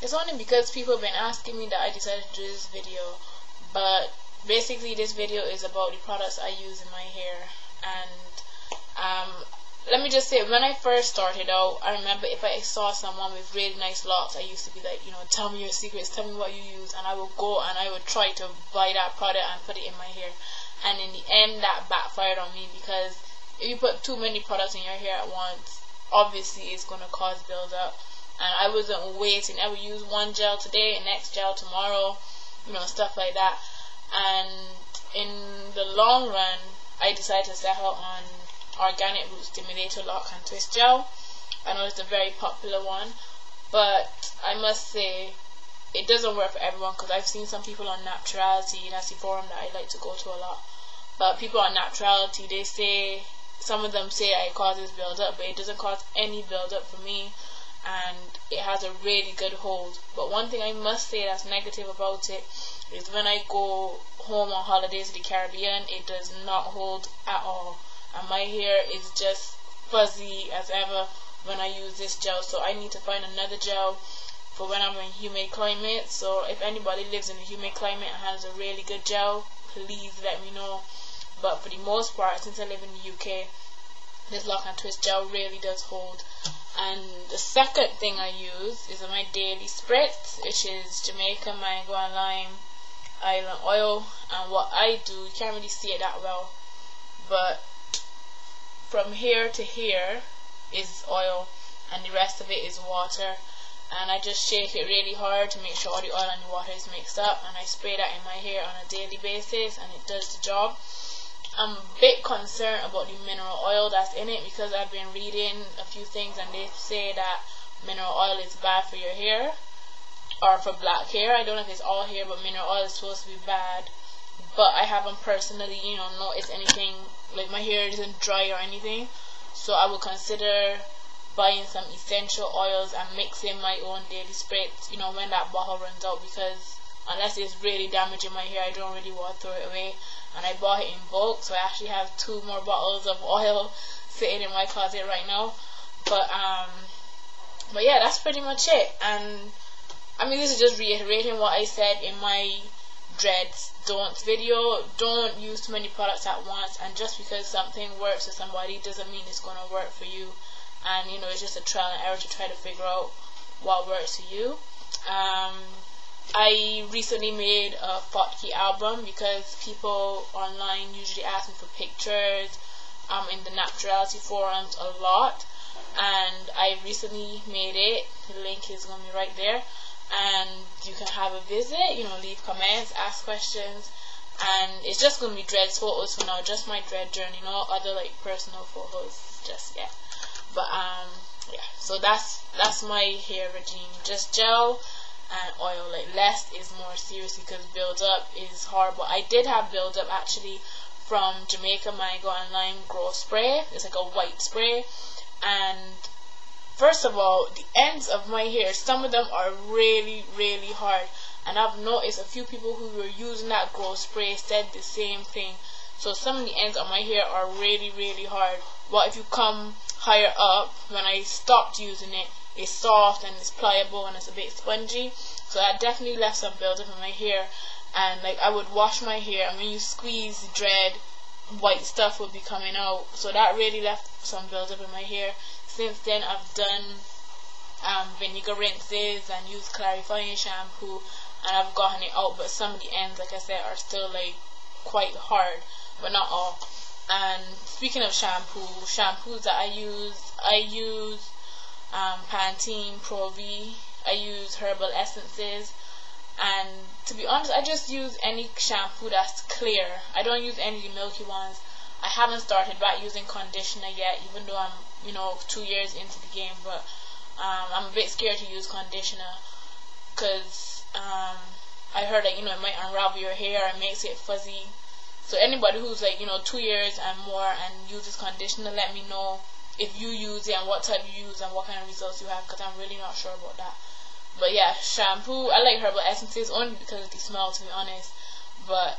It's only because people have been asking me that I decided to do this video, but basically this video is about the products I use in my hair. And let me just say, when I first started out, I remember if I saw someone with really nice locks, I used to be like, you know, tell me your secrets, tell me what you use, and I would go and I would try to buy that product and put it in my hair. And in the end, that backfired on me, because if you put too many products in your hair at once, obviously it's going to cause buildup. And I wasn't waiting. I would use one gel today, next gel tomorrow, you know, stuff like that. And in the long run, I decided to settle on Organic Root Stimulator Lock and Twist Gel. I know it's a very popular one, but I must say it doesn't work for everyone, because I've seen some people on Naturality. That's the forum that I like to go to a lot. But people on Naturality, they say, some of them say it causes buildup, but it doesn't cause any buildup for me, and it has a really good hold. But one thing I must say that's negative about it is when I go home on holidays to the Caribbean, it does not hold at all, and my hair is just fuzzy as ever when I use this gel. So I need to find another gel for when I'm in humid climate. So if anybody lives in a humid climate and has a really good gel, please let me know. But for the most part, since I live in the UK, this Lock and Twist gel really does hold. And the second thing I use is my daily spritz, which is Jamaican Mango and Lime Island Oil. And what I do, you can't really see it that well, but from here to here is oil, and the rest of it is water. And I just shake it really hard to make sure all the oil and the water is mixed up, and I spray that in my hair on a daily basis, and it does the job. I'm a bit concerned about the mineral oil that's in it, because I've been reading a few things and they say that mineral oil is bad for your hair, or for black hair. I don't know if it's all hair, but mineral oil is supposed to be bad. But I haven't personally, you know, noticed anything, like my hair isn't dry or anything. So I would consider buying some essential oils and mixing my own daily spritz, you know, when that bottle runs out, because unless it's really damaging my hair, I don't really want to throw it away. And I bought it in bulk, so I actually have 2 more bottles of oil sitting in my closet right now. But yeah, that's pretty much it. And I mean, this is just reiterating what I said in my dreads don'ts video. Don't use too many products at once, and just because something works for somebody doesn't mean it's going to work for you. And you know, it's just a trial and error to try to figure out what works for you. I recently made a Fotki album, because people online usually ask me for pictures in the Naturality forums a lot, and I recently made it. The link is going to be right there, and you can have a visit, you know, leave comments, ask questions. And it's just going to be dreads photos for now, just my dread journey, no other like personal photos just yet. But yeah, so that's my hair regime: just gel and oil. Like, less is more, seriously, because buildup is horrible. I did have buildup actually from Jamaica Mango and Lime Growth Spray. It's like a white spray, and first of all, the ends of my hair, some of them are really hard, and I've noticed a few people who were using that growth spray said the same thing. So some of the ends of my hair are really hard. Well, if you come higher up, when I stopped using it, it's soft and it's pliable and it's a bit spongy. So that definitely left some buildup in my hair. And like, I would wash my hair, and when you squeeze the dread, white stuff would be coming out. So that really left some buildup in my hair. Since then, I've done vinegar rinses and used clarifying shampoo, and I've gotten it out. But some of the ends, like I said, are still like quite hard, but not all. And speaking of shampoos that I use Pantene Pro V, I use Herbal Essences, and to be honest, I just use any shampoo that's clear. I don't use any of the milky ones. I haven't started back using conditioner yet, even though I'm, you know, 2 years into the game. But I'm a bit scared to use conditioner, because I heard that, you know, it might unravel your hair, it makes it fuzzy. So anybody who's like, you know, 2 years and more and uses conditioner, let me know if you use it and what type you use and what kind of results you have, because I'm really not sure about that. But yeah, shampoo, I like Herbal Essences only because of the smell, to be honest, but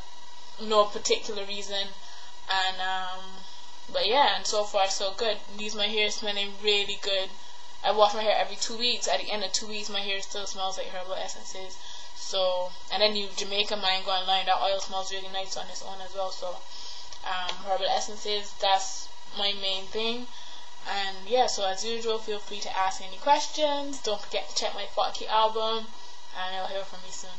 no particular reason. And but yeah, and so far so good. Leaves my hair smelling really good. I wash my hair every 2 weeks. At the end of 2 weeks, my hair still smells like Herbal Essences. So, and then you Jamaican Mango and Lime, that oil smells really nice on its own as well. So, Herbal Essences, that's my main thing. And yeah, so as usual, feel free to ask any questions. Don't forget to check my Fotki album, and you'll hear from me soon.